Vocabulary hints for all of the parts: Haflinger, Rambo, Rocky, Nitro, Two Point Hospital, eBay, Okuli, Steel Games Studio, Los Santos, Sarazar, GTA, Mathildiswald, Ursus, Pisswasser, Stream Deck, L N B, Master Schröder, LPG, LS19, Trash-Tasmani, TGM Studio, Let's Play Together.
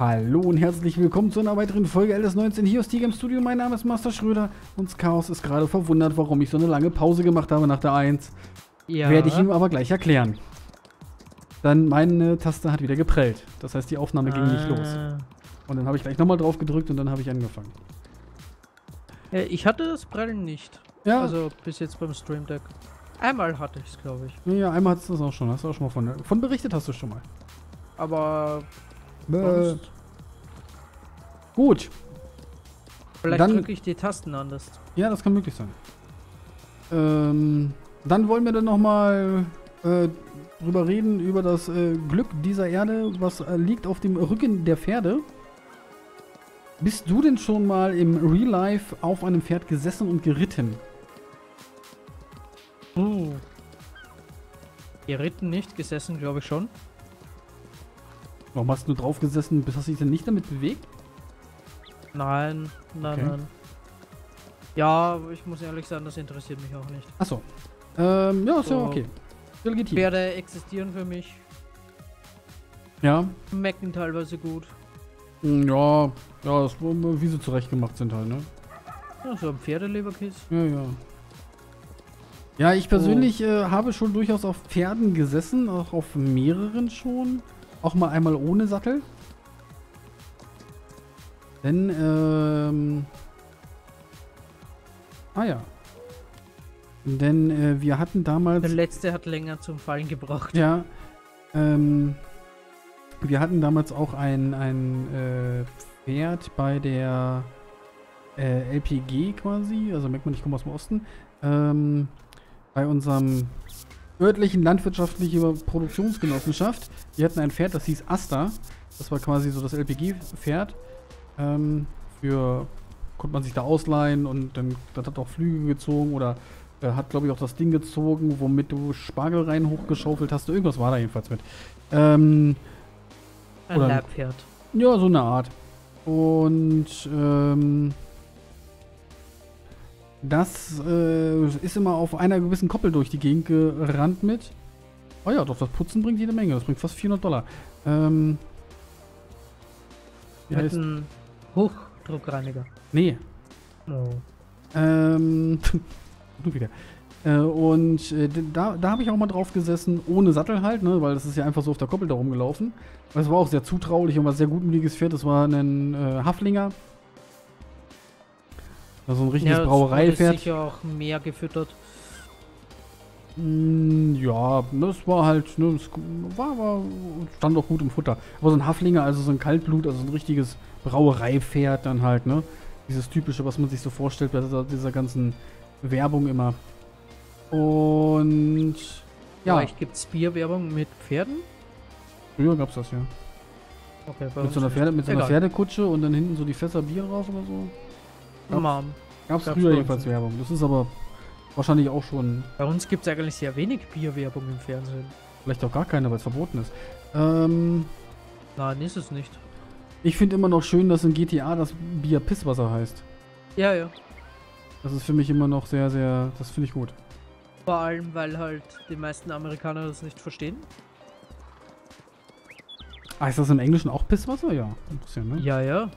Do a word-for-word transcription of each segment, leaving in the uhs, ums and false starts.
Hallo und herzlich willkommen zu einer weiteren Folge L S neunzehn hier aus T G M Studio. Mein Name ist Master Schröder und Chaos ist gerade verwundert, warum ich so eine lange Pause gemacht habe nach der eins. Ja. Werde ich ihm aber gleich erklären. Dann meine Taste hat wieder geprellt. Das heißt, die Aufnahme ging ah. nicht los. Und dann habe ich gleich nochmal drauf gedrückt und dann habe ich angefangen. Ja, ich hatte das Prellen nicht. Ja. Also bis jetzt beim Stream Deck. Einmal hatte ich es, glaube ich. Ja, einmal hattest du es auch schon. Hast du auch schon mal von, von berichtet hast du schon mal. Aber... Äh. Gut. Vielleicht drücke ich die Tasten anders. Ja, das kann möglich sein. Ähm, dann wollen wir dann nochmal äh, drüber reden, über das äh, Glück dieser Erde, was äh, liegt auf dem Rücken der Pferde. Bist du denn schon mal im Real Life auf einem Pferd gesessen und geritten? Uh. Geritten nicht, gesessen glaube ich schon. Warum hast du drauf gesessen? Hast du dich denn nicht damit bewegt? Nein, nein, okay. nein. Ja, ich muss ehrlich sagen, das interessiert mich auch nicht. Achso. Ähm, ja, ist so, ja okay. Legitim. Pferde existieren für mich. Ja. Mecken teilweise gut. Ja, ja, das, wie sie zurecht gemacht sind halt, ne? Ja, so ein Pferdeleberkiss. Ja, ja. Ja, ich persönlich oh. äh, habe schon durchaus auf Pferden gesessen, auch auf mehreren schon. Auch mal einmal ohne Sattel. Denn, ähm... Ah ja. Denn äh, wir hatten damals... Der letzte hat länger zum Fallen gebraucht. Ja. Ähm... Wir hatten damals auch ein, ein äh, Pferd bei der äh, L P G quasi. Also merkt man, ich komme aus dem Osten. Ähm, bei unserem... örtlichen landwirtschaftlichen Produktionsgenossenschaft. Die hatten ein Pferd, das hieß Asta. Das war quasi so das L P G-Pferd. Ähm, für konnte man sich da ausleihen und dann das hat auch Flüge gezogen oder äh, hat glaube ich auch das Ding gezogen, womit du Spargel rein hochgeschaufelt hast. Irgendwas war da jedenfalls mit. Ähm, ein Leibpferd. Ja, so eine Art. Und ähm, Das äh, ist immer auf einer gewissen Koppel durch die Gegend gerannt mit. Oh ja, doch, das Putzen bringt jede Menge. Das bringt fast vierhundert Dollar. Ähm, wie heißt? Hochdruckreiniger. Nee. No. Ähm, du wieder. Äh, und äh, da, da habe ich auch mal drauf gesessen, ohne Sattel halt, ne, weil das ist ja einfach so auf der Koppel da rumgelaufen. Das war auch sehr zutraulich und war ein sehr gutmütiges Pferd. Das war ein äh, Haflinger. Also ein richtiges ja, Brauereipferd. Ist sicher auch mehr gefüttert. Mm, ja, das war halt, ne, das war, war, stand auch gut im Futter. Aber so ein Haflinger, also so ein Kaltblut, also ein richtiges Brauereipferd dann halt, ne? Dieses typische, was man sich so vorstellt bei dieser, dieser ganzen Werbung immer. Und ja. Vielleicht gibt es Bierwerbung mit Pferden? Früher gab's das ja. Okay, bei mit so einer, Pferde, mit so einer Pferdekutsche und dann hinten so die Fässer Bier drauf oder so. Gab es früher jedenfalls Werbung. Das ist aber wahrscheinlich auch schon... Bei uns gibt es eigentlich sehr wenig Bierwerbung im Fernsehen. Vielleicht auch gar keine, weil es verboten ist. Ähm, Nein, ist es nicht. Ich finde immer noch schön, dass in G T A das Bier Pisswasser heißt. Ja, ja. Das ist für mich immer noch sehr, sehr... Das finde ich gut. Vor allem, weil halt die meisten Amerikaner das nicht verstehen. Ah, ist das im Englischen auch Pisswasser? Ja, ein bisschen, ne? Ja, ja.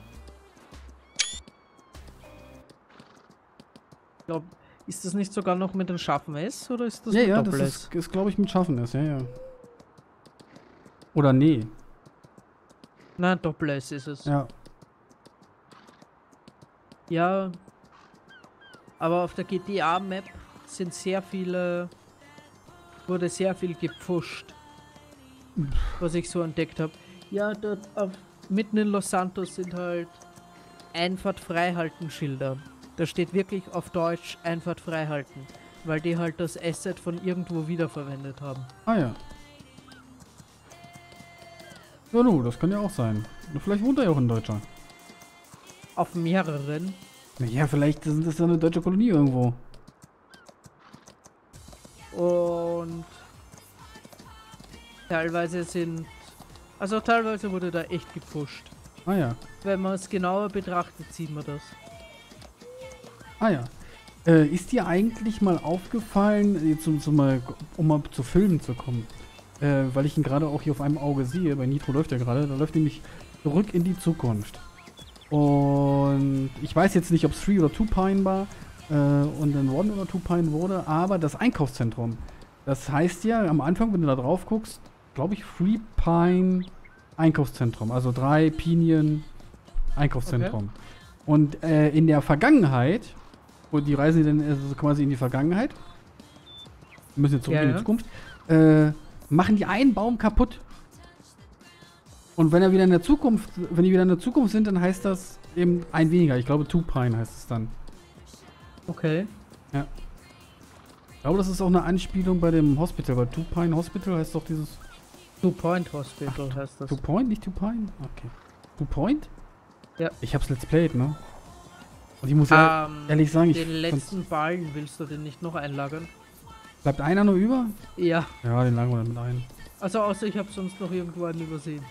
Ist das nicht sogar noch mit dem scharfen S oder ist das ja, mit ja, Doppel S? Ja, das ist, ist glaube ich mit scharfen S, ja, ja. Oder nee. Nein, Doppel S ist es. Ja. Ja. Aber auf der G T A-Map sind sehr viele... wurde sehr viel gepfuscht. Was ich so entdeckt habe. Ja, dort auf, mitten in Los Santos sind halt Einfahrt-Freihalten-Schilder. Da steht wirklich auf Deutsch Einfahrt frei halten, weil die halt das Asset von irgendwo wiederverwendet haben. Ah ja. Ja, du, das kann ja auch sein. Vielleicht wohnt er ja auch in Deutschland. Auf mehreren? Naja, vielleicht ist das ja eine deutsche Kolonie irgendwo. Und teilweise sind... Also teilweise wurde da echt gepusht. Ah ja. Wenn man es genauer betrachtet, sieht man das. Ah ja. Äh, ist dir eigentlich mal aufgefallen, jetzt um, um, mal, um mal zu Filmen zu kommen, äh, weil ich ihn gerade auch hier auf einem Auge sehe, bei Nitro läuft er gerade, da läuft nämlich Zurück in die Zukunft. Und ich weiß jetzt nicht, ob es Three oder Two Pine war äh, und dann One oder Two Pine wurde, aber das Einkaufszentrum. Das heißt ja, am Anfang, wenn du da drauf guckst, glaube ich, Three Pine Einkaufszentrum. Also drei Pinien Einkaufszentrum. Okay. Und äh, in der Vergangenheit, wo die Reisen dann also quasi in die Vergangenheit, wir müssen jetzt zurück ja, in die ja. Zukunft, äh, machen die einen Baum kaputt. Und wenn er wieder in der Zukunft, wenn die wieder in der Zukunft sind, dann heißt das eben ein weniger. Ich glaube, Two Pine heißt es dann. Okay. Ja. Ich glaube, das ist auch eine Anspielung bei dem Hospital, weil Two Pine Hospital heißt doch dieses... Two Point Hospital Ach, heißt das. Two Point, nicht Two Pine? Okay. Two Point? Ja. Ich hab's Let's Played, ne? Und ich muss um, ehrlich sagen, ich... Den letzten Ballen willst du den nicht noch einlagern? Bleibt einer nur über? Ja. Ja, den lagern wir dann mit ein. Also außer ich habe sonst noch irgendwo einen übersehen.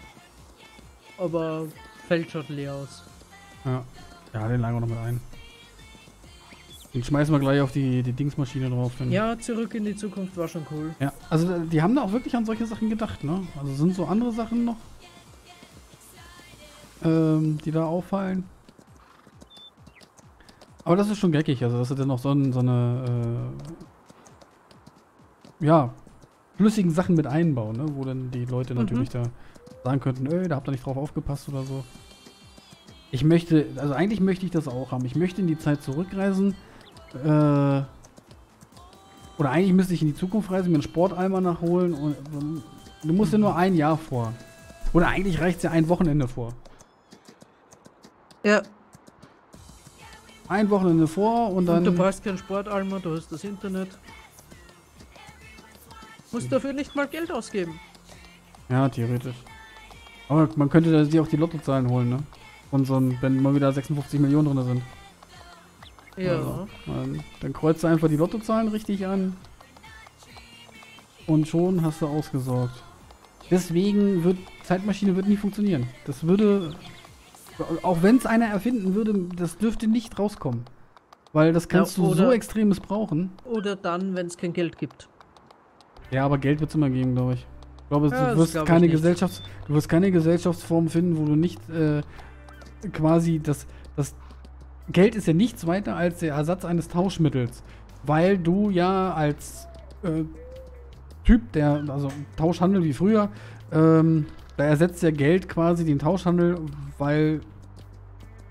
Aber fällt schon leer aus. Ja, ja, den lagen wir noch mit ein. Den schmeißen wir gleich auf die, die Dingsmaschine drauf. Ja, Zurück in die Zukunft war schon cool. Ja, also die haben da auch wirklich an solche Sachen gedacht, ne? Also sind so andere Sachen noch, ähm, die da auffallen. Aber das ist schon geckig, also dass sie dann noch so, so eine, äh, ja, flüssigen Sachen mit einbauen, ne? Wo dann die Leute mhm. natürlich da... sagen könnten, öh, da habt ihr nicht drauf aufgepasst oder so. Ich möchte, also eigentlich möchte ich das auch haben. Ich möchte in die Zeit zurückreisen. Äh, oder eigentlich müsste ich in die Zukunft reisen, mir einen Sporteimer nachholen. Und, und, du musst ja nur ein Jahr vor. Oder eigentlich reicht es ja ein Wochenende vor. Ja. Ein Wochenende vor und dann... Und du brauchst keinen Sporteimer, du hast das Internet. Du musst dafür nicht mal Geld ausgeben. Ja, theoretisch. Aber man könnte da sich auch die Lottozahlen holen, ne? Und so, wenn mal wieder sechsundfünfzig Millionen drin sind. Ja. Also, dann, dann kreuzt du einfach die Lottozahlen richtig an. Und schon hast du ausgesorgt. Deswegen wird Zeitmaschine wird nie funktionieren. Das würde, auch wenn es einer erfinden würde, das dürfte nicht rauskommen. Weil das kannst ja, oder, du so extrem missbrauchen. Oder dann, wenn es kein Geld gibt. Ja, aber Geld wird es immer geben, glaube ich. Ich glaube, ja, du, wirst glaub keine ich Gesellschafts-, du wirst keine Gesellschaftsform finden, wo du nicht äh, quasi das, das Geld ist ja nichts weiter als der Ersatz eines Tauschmittels, weil du ja als äh, Typ, der, also Tauschhandel wie früher, ähm, da ersetzt ja Geld quasi den Tauschhandel, weil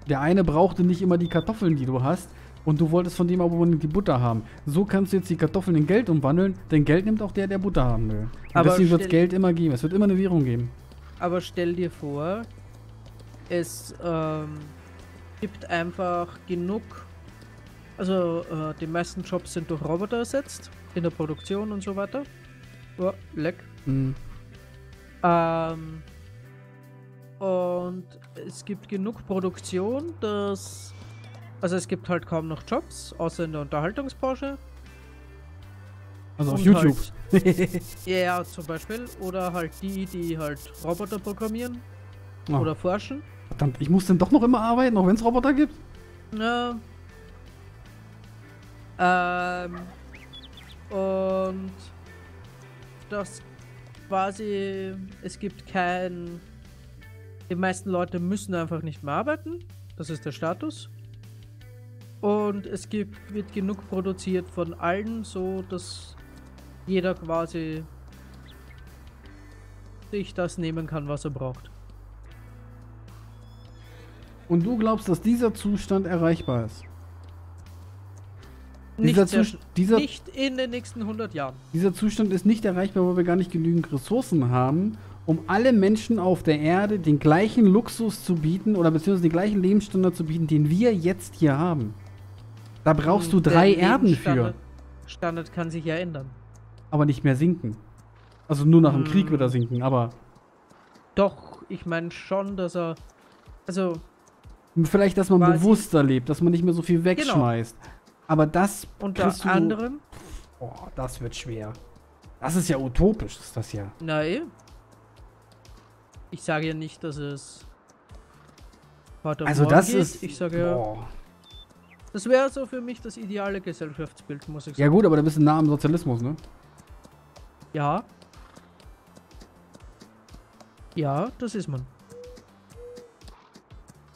der eine brauchte nicht immer die Kartoffeln, die du hast, und du wolltest von dem aber die Butter haben. So kannst du jetzt die Kartoffeln in Geld umwandeln, denn Geld nimmt auch der, der Butter haben will. Und aber deswegen wird es Geld immer geben. Es wird immer eine Währung geben. Aber stell dir vor, es ähm, gibt einfach genug... Also äh, die meisten Jobs sind durch Roboter ersetzt, in der Produktion und so weiter. Oh, leck. Mhm. Ähm, und es gibt genug Produktion, dass... Also es gibt halt kaum noch Jobs, außer in der Unterhaltungsbranche. Also auf YouTube. Ja, halt, yeah, zum Beispiel. Oder halt die, die halt Roboter programmieren. Oh. Oder forschen. Verdammt, ich muss denn doch noch immer arbeiten, auch wenn es Roboter gibt? Ja. Ähm. Und das quasi, es gibt kein... Die meisten Leute müssen einfach nicht mehr arbeiten. Das ist der Status. Und es gibt, wird genug produziert von allen, so dass jeder quasi sich das nehmen kann, was er braucht. Und du glaubst, dass dieser Zustand erreichbar ist? Nicht, dieser der, Zust dieser nicht in den nächsten hundert Jahren. Dieser Zustand ist nicht erreichbar, weil wir gar nicht genügend Ressourcen haben, um alle Menschen auf der Erde den gleichen Luxus zu bieten oder beziehungsweise den gleichen Lebensstandard zu bieten, den wir jetzt hier haben. Da brauchst du drei Erden für. Standard kann sich ja ändern. Aber nicht mehr sinken. Also nur nach dem hm. Krieg wird er sinken, aber... Doch, ich meine schon, dass er... Also... Vielleicht, dass man bewusster lebt, dass man nicht mehr so viel wegschmeißt. Genau. Aber das... Unter anderem... Oh, das wird schwer. Das ist ja utopisch, ist das ja. Na eben. Ich sage ja nicht, dass es... Also das geht. ist... Ich sage ja... Boah. Das wäre so für mich das ideale Gesellschaftsbild, muss ich sagen. Ja gut, aber da bist du nah am Sozialismus, ne? Ja. Ja, das ist man.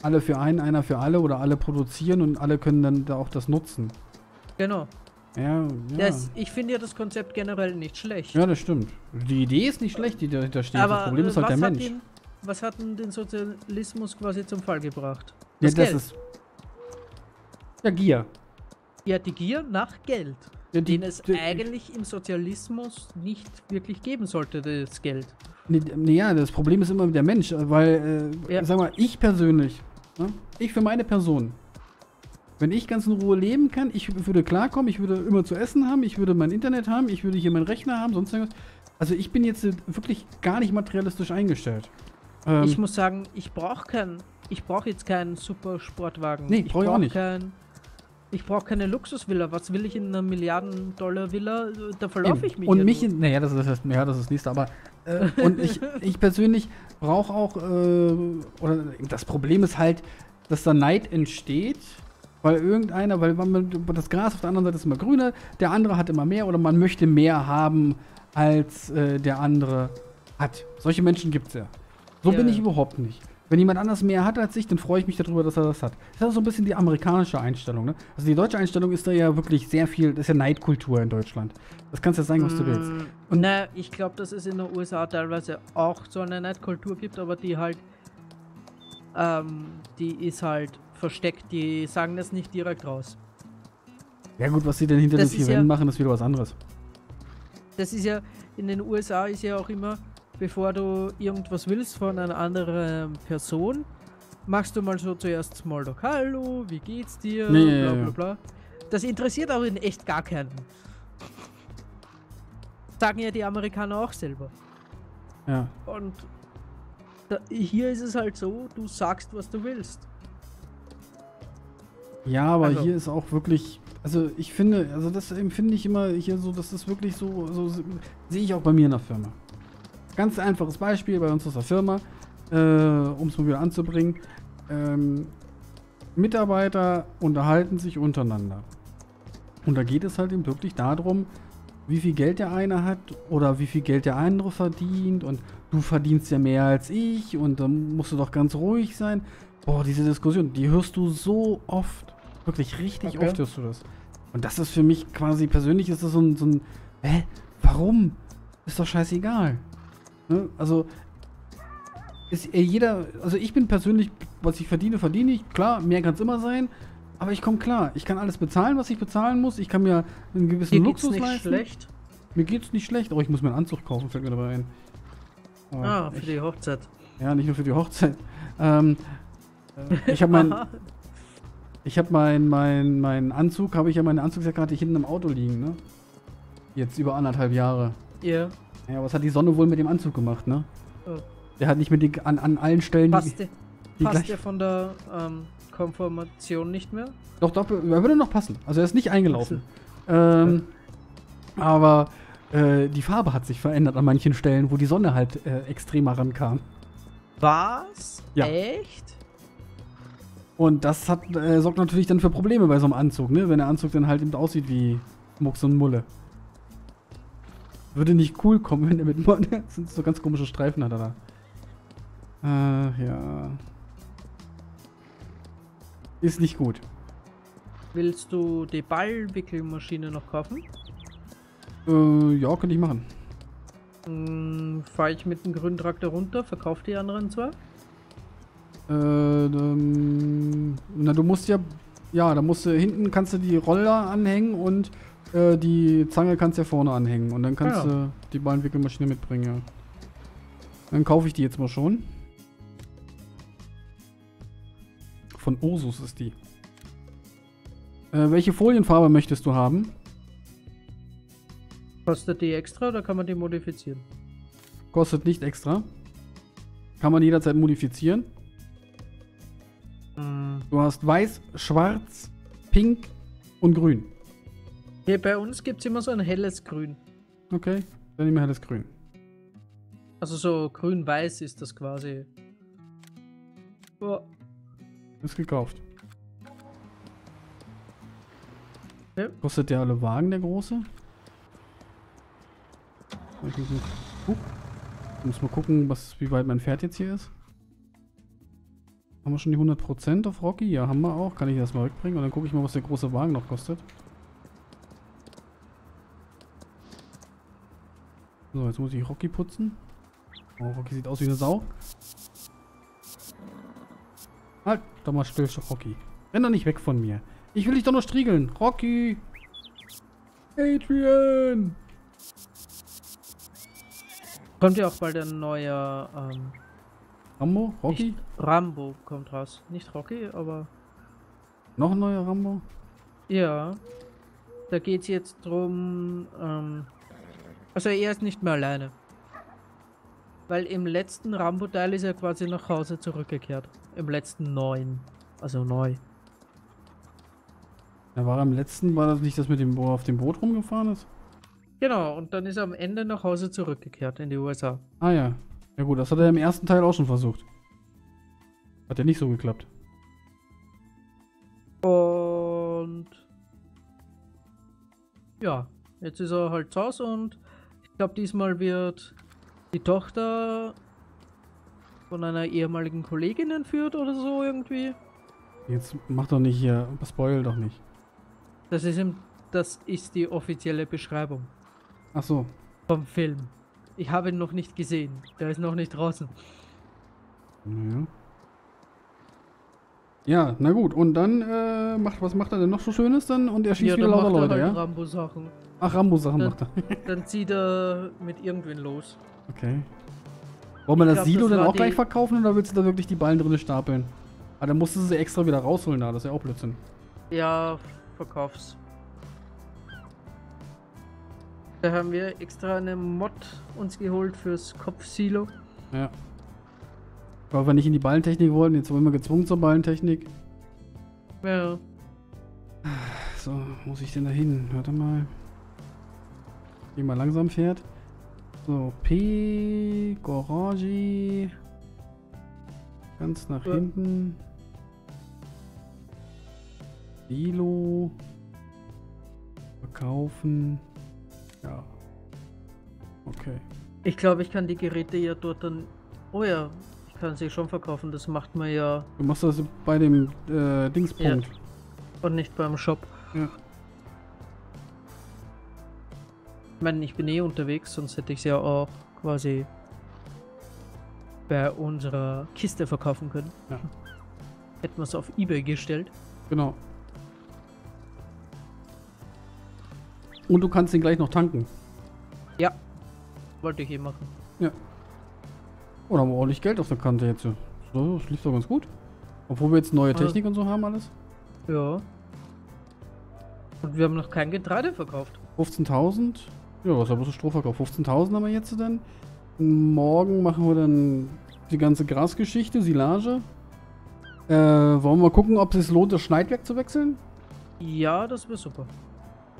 alle für einen, einer für alle oder alle produzieren und alle können dann da auch das nutzen. Genau. Ja, ja. Das, ich finde ja das Konzept generell nicht schlecht. Ja, das stimmt. Die Idee ist nicht schlecht, die dahinter steht. Aber das Problem ist halt der Mensch. Ihn, was hat denn den Sozialismus quasi zum Fall gebracht? Das, ja, das Geld. Ist ja, Gier. Ja, die Gier nach Geld. Ja, die, den es die, eigentlich im Sozialismus nicht wirklich geben sollte, das Geld. Naja, das Problem ist immer der Mensch, weil, äh, ja. sag mal, ich persönlich, ne? Ich für meine Person, wenn ich ganz in Ruhe leben kann, ich würde klarkommen, ich würde immer zu essen haben, ich würde mein Internet haben, ich würde hier meinen Rechner haben, sonst irgendwas. Also ich bin jetzt wirklich gar nicht materialistisch eingestellt. Ähm, ich muss sagen, ich brauche keinen, ich brauche jetzt keinen super Sportwagen. Nee, ich brauche brauch auch nicht. Kein, ich brauche keine Luxusvilla. Was will ich in einer Milliarden-Dollar-Villa? Da verlaufe ich mich. Und ja mich, in, naja, das ist das, ja, das ist das nächste, aber äh, und ich, ich persönlich brauche auch, äh, oder das Problem ist halt, dass da Neid entsteht. Weil irgendeiner, weil man, das Gras auf der anderen Seite ist immer grüner, der andere hat immer mehr oder man möchte mehr haben, als äh, der andere hat. Solche Menschen gibt es ja. So ja. bin ich überhaupt nicht. Wenn jemand anders mehr hat als ich, dann freue ich mich darüber, dass er das hat. Das ist so ein bisschen die amerikanische Einstellung, ne? Also die deutsche Einstellung ist da ja wirklich sehr viel, das ist ja Neidkultur in Deutschland. Das kannst du ja sagen, was du willst. Und na, ich glaube, dass es in den U S A teilweise auch so eine Neidkultur gibt, aber die halt, ähm, die ist halt versteckt, die sagen das nicht direkt raus. Ja gut, was sie denn hinter den vier Wänden machen, ist wieder was anderes. Das ist ja, in den U S A ist ja auch immer, bevor du irgendwas willst von einer anderen Person, machst du mal so zuerst Smalltalk, hallo, wie geht's dir, nee, bla bla bla. Das interessiert auch in echt gar keinen. Sagen ja die Amerikaner auch selber. Ja. Und da, hier ist es halt so, du sagst, was du willst. Ja, aber also. Hier ist auch wirklich, also ich finde, also das empfinde ich immer hier so, das ist wirklich so, so sehe ich auch bei mir in der Firma. Ganz einfaches Beispiel bei uns aus der Firma, äh, um es mal wieder anzubringen. Ähm, Mitarbeiter unterhalten sich untereinander. Und da geht es halt eben wirklich darum, wie viel Geld der eine hat oder wie viel Geld der andere verdient und du verdienst ja mehr als ich und dann musst du doch ganz ruhig sein. Boah, diese Diskussion, die hörst du so oft. Wirklich richtig okay. oft hörst du das. Und das ist für mich quasi persönlich, ist das so ein, so ein hä, warum? Ist doch scheißegal. Ne? Also, ist jeder, also ich bin persönlich, was ich verdiene, verdiene ich. Klar, mehr kann es immer sein, aber ich komme klar. Ich kann alles bezahlen, was ich bezahlen muss. Ich kann mir einen gewissen mir Luxus leisten. Mir geht's nicht schlecht. Mir geht's nicht schlecht, aber oh, ich muss mir einen Anzug kaufen, fällt mir dabei ein. Oh, ah, für ich, die Hochzeit. Ja, nicht nur für die Hochzeit. Ähm, Ich habe mein, ich habe mein, mein, mein Anzug, habe ich ja meine Anzugsjacke hatte ich hinten im Auto liegen, ne? Jetzt über anderthalb Jahre. Ja. Yeah. Ja, was hat die Sonne wohl mit dem Anzug gemacht, ne? Oh. Der hat nicht mit den, an, an allen Stellen. Passt, die, die passt der von der ähm, Konformation nicht mehr? Doch, doch, er würde noch passen. Also er ist nicht eingelaufen. Ähm, ja. Aber äh, die Farbe hat sich verändert an manchen Stellen, wo die Sonne halt äh, extremer rankam. Was? Ja. Echt? Und das hat, äh, sorgt natürlich dann für Probleme bei so einem Anzug, ne? Wenn der Anzug dann halt eben aussieht wie Mucks und Mulle. Würde nicht cool kommen, wenn der mit das sind so ganz komische Streifen hat er da. Äh, ja. Ist nicht gut. Willst du die Ballwickelmaschine noch kaufen? Äh, ja, könnte ich machen. Hm, fahr ich mit dem grünen Traktor runter, verkauf die anderen zwar. Äh, ähm, na, du musst ja, ja, da musst du hinten kannst du die Roller anhängen und äh, die Zange kannst du ja vorne anhängen und dann kannst ja. du die Ballwickelmaschine mitbringen. Ja. Dann kaufe ich die jetzt mal schon. Von Ursus ist die. Äh, welche Folienfarbe möchtest du haben? Kostet die extra oder kann man die modifizieren? Kostet nicht extra. Kann man jederzeit modifizieren. Du hast weiß, schwarz, pink und grün. Hier bei uns gibt es immer so ein helles Grün. Okay, dann nehmen wir helles Grün. Also so grün-weiß ist das quasi. Oh. Ist gekauft. Okay. Kostet der alle Wagen, der große? Ich muss, uh, muss mal gucken, was, wie weit mein Pferd jetzt hier ist. Haben wir schon die hundert Prozent auf Rocky? Ja, haben wir auch. Kann ich das mal wegbringen? Und dann gucke ich mal, was der große Wagen noch kostet. So, jetzt muss ich Rocky putzen. Oh, Rocky sieht aus wie eine Sau. Halt doch mal still, Rocky. Renn doch nicht weg von mir. Ich will dich doch nur striegeln. Rocky! Adrian! Kommt ja auch bald ein neuer... Ähm Rambo? Rocky? Nicht Rambo kommt raus. Nicht Rocky, aber... Noch ein neuer Rambo? Ja. Da geht's jetzt drum... Ähm also er ist nicht mehr alleine. Weil im letzten Rambo-Teil ist er quasi nach Hause zurückgekehrt. Im letzten neuen. Also neu. Da war er im letzten, war das nicht das mit dem, wo er auf dem Boot rumgefahren ist? Genau, und dann ist er am Ende nach Hause zurückgekehrt in die U S A. Ah ja. Ja gut, das hat er im ersten Teil auch schon versucht. Hat ja nicht so geklappt. Und... Ja, jetzt ist er halt zu Hause und ich glaube diesmal wird die Tochter von einer ehemaligen Kollegin entführt oder so irgendwie. Jetzt mach doch nicht hier, spoil doch nicht. Das ist, im, das ist die offizielle Beschreibung. Ach so. Vom Film. Ich habe ihn noch nicht gesehen. Der ist noch nicht draußen. Naja. Ja, na gut. Und dann, äh, macht, was macht er denn noch so Schönes dann? Und er schießt ja, wieder lauter Leute, halt ja? Rambo-Sachen. Ach, Rambo-Sachen macht er. Dann zieht er mit irgendwen los. Okay. Wollen wir das glaub, Silo das dann auch gleich verkaufen oder willst du da wirklich die Ballen drin stapeln? Ah, dann musstest du sie extra wieder rausholen da. Das ist ja auch Blödsinn. Ja, verkauf's. Da haben wir extra eine Mod uns geholt fürs Kopfsilo. Ja. Weil wir nicht in die Ballentechnik wollten, jetzt wurden wir gezwungen zur Ballentechnik. Ja. So, muss ich denn da hin? Warte mal. Geh mal langsam fährt. So, P, Garage. Ganz nach ja. hinten. Silo. Verkaufen. Ja. Okay. Ich glaube, ich kann die Geräte ja dort dann... Oh ja, ich kann sie schon verkaufen, das macht man ja... Du machst das bei dem äh, Dingspunkt. Ja. Und nicht beim Shop. Ja. Ich meine, ich bin eh unterwegs, sonst hätte ich sie ja auch quasi bei unserer Kiste verkaufen können. Ja. Hätten wir es auf eBay gestellt. Genau. Und du kannst den gleich noch tanken. Ja. Wollte ich eh machen. Ja. Oh, da haben wir ordentlich Geld auf der Kante jetzt. So, das lief doch ganz gut. Obwohl wir jetzt neue Technik also, und so haben alles. Ja. Und wir haben noch kein Getreide verkauft. fünfzehntausend. Ja, was haben wir so Stroh verkauft? fünfzehntausend haben wir jetzt dann. Morgen machen wir dann die ganze Grasgeschichte, Silage. Äh, wollen wir mal gucken, ob es lohnt, das Schneidwerk zu wechseln? Ja, das wäre super.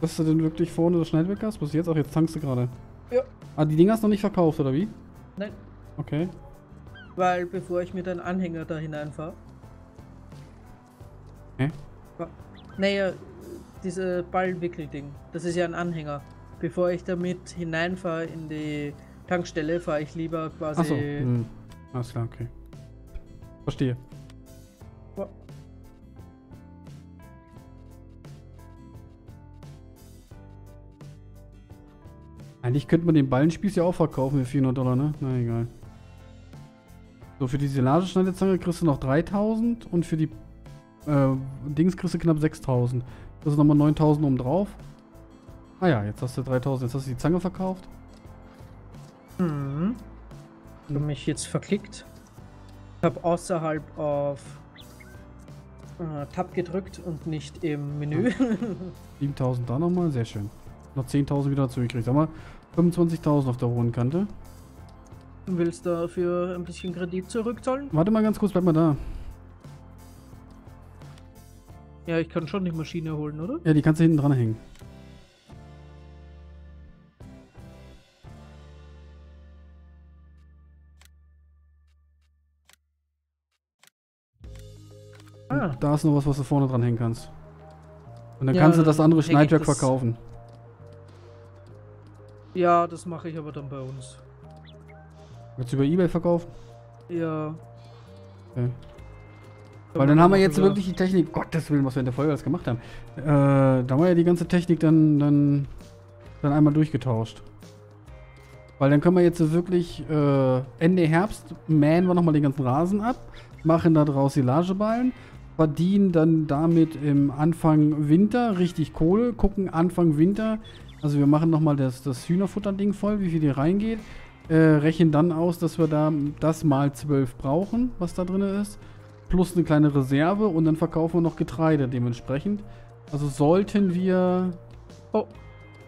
Hast du denn wirklich vorne das Schneidwerk hast? Bis jetzt auch, jetzt tankst du gerade. Ja. Ah, die Dinger hast du noch nicht verkauft, oder wie? Nein. Okay. Weil bevor ich mit einem Anhänger da hineinfahre. Hä? Okay. Naja, diese Ballwickelding, das ist ja ein Anhänger. Bevor ich damit hineinfahre in die Tankstelle, fahre ich lieber quasi. Ach so. Hm. Alles klar, okay. Verstehe. Ja. Eigentlich könnte man den Ballenspieß ja auch verkaufen für vierhundert Dollar, ne? Na egal. So, für die Silageschneidezange kriegst du noch dreitausend und für die äh, Dings kriegst du knapp sechstausend. Das ist nochmal neuntausend oben drauf. Ah ja, jetzt hast du dreitausend, jetzt hast du die Zange verkauft. Mhm. Ich habe mich jetzt verklickt. Ich habe außerhalb auf äh, Tab gedrückt und nicht im Menü. siebentausend da nochmal, sehr schön. Noch zehntausend wieder dazu gekriegt, aber fünfundzwanzigtausend auf der hohen Kante. Du willst dafür ein bisschen Kredit zurückzahlen? Warte mal ganz kurz, bleib mal da. Ja, ich kann schon die Maschine holen, oder? Ja, die kannst du hinten dran hängen. Ah. Und da ist noch was, was du vorne dran hängen kannst. Und dann ja, kannst du das andere Schneidwerk das verkaufen. Ja, das mache ich aber dann bei uns. Willst du über eBay verkaufen? Ja. Okay. Weil dann haben wir jetzt wirklich die Technik, Gottes Willen, was wir in der Folge alles gemacht haben. Äh, da haben wir ja die ganze Technik dann, dann, dann einmal durchgetauscht. Weil dann können wir jetzt wirklich äh, Ende Herbst mähen wir nochmal den ganzen Rasen ab, machen da draus Silageballen, verdienen dann damit im Anfang Winter richtig Kohle, gucken Anfang Winter, also wir machen nochmal das, das Hühnerfutter-Ding voll, wie viel hier reingeht, äh, rechnen dann aus, dass wir da das mal zwölf brauchen, was da drin ist, plus eine kleine Reserve und dann verkaufen wir noch Getreide dementsprechend. Also sollten wir... Oh,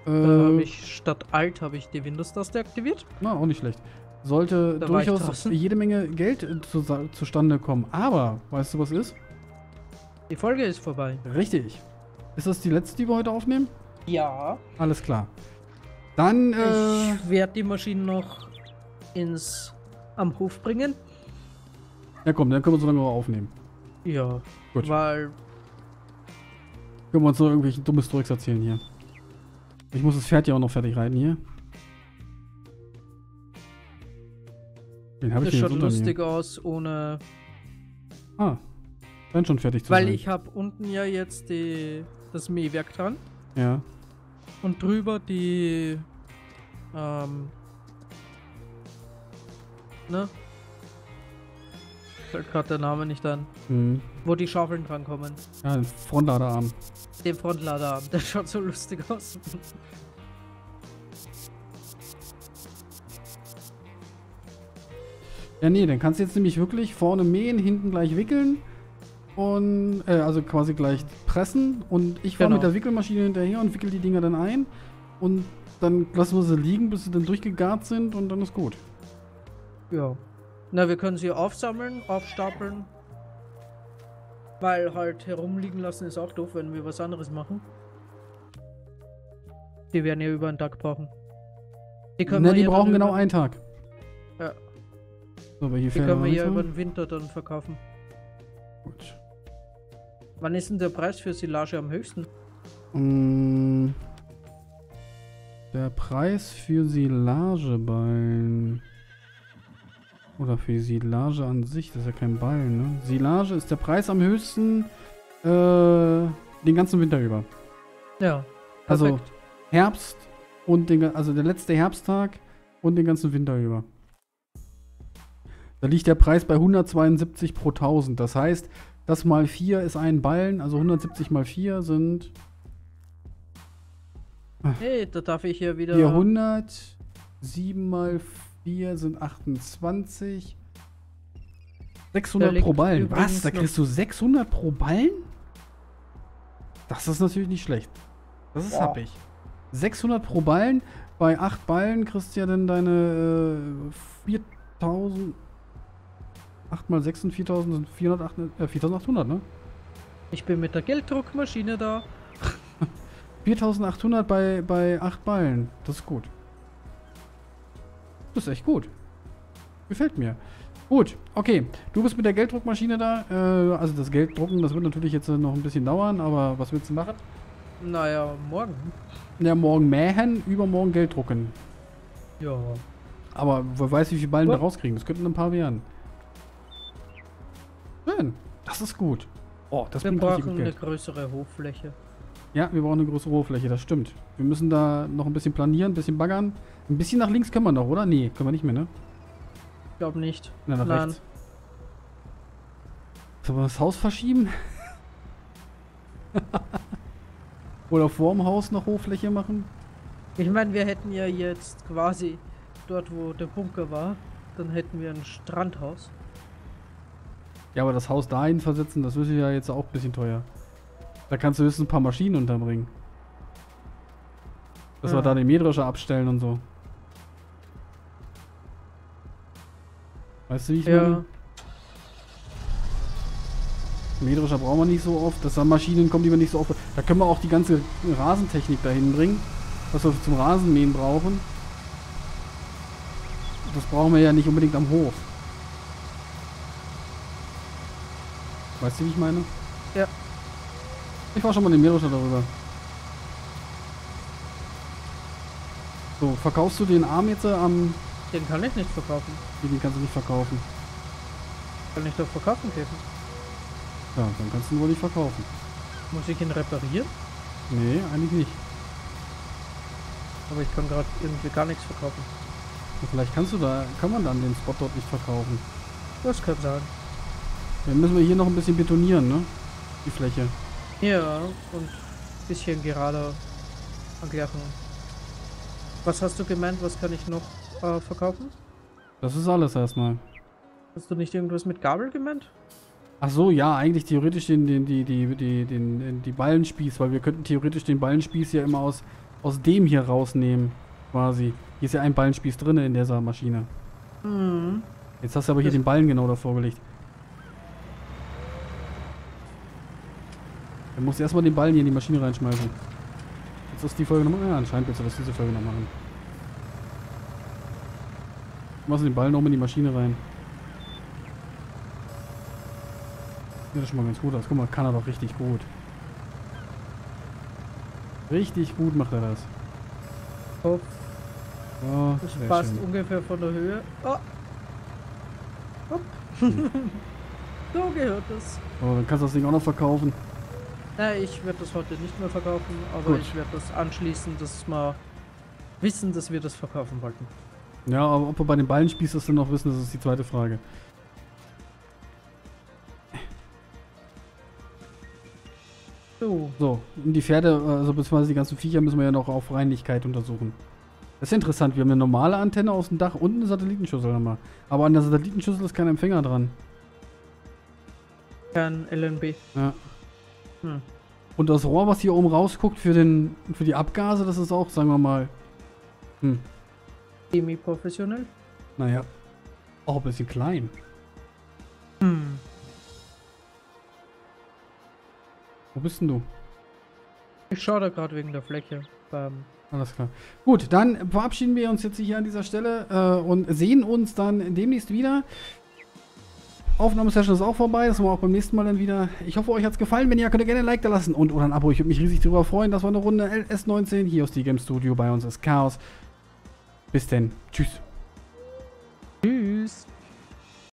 äh, habe ich statt Alt habe ich die Windows-Taste aktiviert. Na, auch nicht schlecht. Sollte da durchaus jede Menge Geld zu, zustande kommen. Aber, weißt du was ist? Die Folge ist vorbei. Richtig. Ist das die letzte, die wir heute aufnehmen? Ja. Alles klar. Dann, äh... ich werde die Maschine noch ins... am Hof bringen. Ja komm, dann können wir uns so lange auch aufnehmen. Ja, gut. Weil... können wir uns noch irgendwelchen dummes Zeugs erzählen hier. Ich muss das Pferd ja auch noch fertig reiten hier. Den hab ich nicht. Das schaut lustig aus ohne... Ah. Dann schon fertig zu sein. Weil ich habe unten ja jetzt die, das Mähwerk dran. Ja. Und drüber die... Ähm... Ne? Fällt gerade der Name nicht an. Mhm. Wo die Schaufeln dran kommen. Ja, den Frontladerarm. Den Frontladerarm, der schaut so lustig aus. Ja, nee, dann kannst du jetzt nämlich wirklich vorne mähen, hinten gleich wickeln. Und, äh, also quasi gleich pressen. Und ich fahre genau mit der Wickelmaschine hinterher und wickel die Dinger dann ein. Und dann lassen wir sie liegen, bis sie dann durchgegart sind und dann ist gut. Ja. Na, wir können sie aufsammeln, aufstapeln. Weil halt herumliegen lassen ist auch doof, wenn wir was anderes machen. Die werden ja über einen Tag brauchen. Die können Na, wir die ja brauchen genau einen Tag. Ja. So, die können wir ja über den Winter dann verkaufen. Gut. Wann ist denn der Preis für Silage am höchsten? Mm, der Preis für Silageballen... Oder für Silage an sich, das ist ja kein Ball, ne? Silage ist der Preis am höchsten äh, den ganzen Winter über. Ja, perfekt. Also Herbst und den, also der letzte Herbsttag und den ganzen Winter über. Da liegt der Preis bei hundertzweiundsiebzig pro tausend. Das heißt, das mal vier ist ein Ballen, also hundertsiebzig mal vier sind... Hey, da darf ich hier wieder... vierhundert, sieben mal vier sind achtundzwanzig. sechshundert pro Ballen. Was? Da kriegst du sechshundert pro Ballen? Das ist natürlich nicht schlecht. Das ist wow. Happig. sechshundert pro Ballen. Bei acht Ballen kriegst du ja dann deine äh, viertausend... acht mal sechs sind viertausend, sind viertausendachthundert, ne? Ich bin mit der Gelddruckmaschine da. viertausendachthundert bei, bei acht Ballen. Das ist gut. Das ist echt gut. Gefällt mir. Gut, okay. Du bist mit der Gelddruckmaschine da. Äh, also das Gelddrucken, das wird natürlich jetzt noch ein bisschen dauern, aber was willst du machen? Naja, morgen. Ja, morgen mähen, übermorgen Gelddrucken. Ja. Aber wer weiß, wie viele Ballen wir rauskriegen. Das könnten ein paar werden. Schön, das ist gut. Oh, das wir brauchen eine Geld. größere Hoffläche. Ja, wir brauchen eine größere Hoffläche, das stimmt. Wir müssen da noch ein bisschen planieren, ein bisschen baggern. Ein bisschen nach links können wir noch, oder? Nee, können wir nicht mehr, ne? Ich glaube nicht. Na, nach Nein. rechts. Sollen wir das Haus verschieben? Oder vorm Haus noch Hoffläche machen? Ich meine, wir hätten ja jetzt quasi dort, wo der Bunker war, dann hätten wir ein Strandhaus. Ja, aber das Haus dahin versetzen, das ist ja jetzt auch ein bisschen teuer. Da kannst du höchstens ein paar Maschinen unterbringen. Dass ja. wir da den Mähdrescher abstellen und so. Weißt du, wie ich ja. meine? Mähdrescher brauchen wir nicht so oft. Dass da Maschinen kommen, die wir nicht so oft... Da können wir auch die ganze Rasentechnik dahin bringen. Was wir zum Rasenmähen brauchen. Das brauchen wir ja nicht unbedingt am Hof. Weißt du, wie ich meine? Ja. Ich war schon mal in den Mähdrescher darüber. So, verkaufst du den Arm jetzt am... Den kann ich nicht verkaufen. Den kannst du nicht verkaufen. Kann ich doch verkaufen, Käfer. Ja, dann kannst du ihn wohl nicht verkaufen. Muss ich ihn reparieren? Nee, eigentlich nicht. Aber ich kann gerade irgendwie gar nichts verkaufen. Und vielleicht kannst du da, kann man dann den Spot dort nicht verkaufen. Das kann sein. Dann müssen wir hier noch ein bisschen betonieren, ne? Die Fläche. Ja, und ein bisschen gerade angleichen. Was hast du gemeint, was kann ich noch äh, verkaufen? Das ist alles erstmal. Hast du nicht irgendwas mit Gabel gemeint? Ach so, ja, eigentlich theoretisch den, den, die, die, die, den, die Ballenspieß, weil wir könnten theoretisch den Ballenspieß ja immer aus, aus dem hier rausnehmen, quasi. Hier ist ja ein Ballenspieß drin in dieser Maschine. Mhm. Jetzt hast du aber hier das den Ballen genau davor gelegt. Dann musst du erstmal den Ballen hier in die Maschine reinschmeißen. Jetzt ist die Folge nochmal. Ja, anscheinend willst du das diese Folge noch machen. Du machst den Ballen nochmal in die Maschine rein. Das sieht schon mal ganz gut aus. Guck mal, kann er doch richtig gut. Richtig gut macht er das. Oh. Oh, das passt schön. Ungefähr von der Höhe. Oh. Oh. Hm. So gehört das. Oh, dann kannst du das Ding auch noch verkaufen. Nein, ich werde das heute nicht mehr verkaufen, aber gut, ich werde das anschließen, dass wir wissen, dass wir das verkaufen wollten. Ja, aber ob wir bei den Ballenspieß das dann noch wissen, das ist die zweite Frage. So. So, und die Pferde, also beziehungsweise die ganzen Viecher müssen wir ja noch auf Reinlichkeit untersuchen. Das ist interessant, wir haben eine normale Antenne aus dem Dach und eine Satellitenschüssel nochmal. Aber an der Satellitenschüssel ist kein Empfänger dran. Kein L N B. Ja. Hm. Und das Rohr, was hier oben rausguckt für den, für die Abgase, das ist auch, sagen wir mal, hm. semi-professionell? Naja, auch ein bisschen klein. Hm. Wo bist denn du? Ich schaue da gerade wegen der Fläche. Ähm. Alles klar. Gut, dann verabschieden wir uns jetzt hier an dieser Stelle äh, und sehen uns dann demnächst wieder. Aufnahmesession ist auch vorbei, das machen wir auch beim nächsten Mal dann wieder. Ich hoffe, euch hat es gefallen. Wenn ja, könnt ihr gerne ein Like da lassen und oder ein Abo. Ich würde mich riesig darüber freuen. Das war eine Runde L S neunzehn hier aus Steel Games Studio. Bei uns ist Chaos. Bis denn. Tschüss. Tschüss.